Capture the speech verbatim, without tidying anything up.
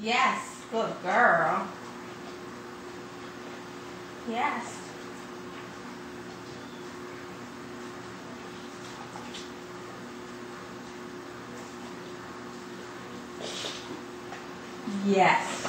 Yes, good girl. Yes. Yes.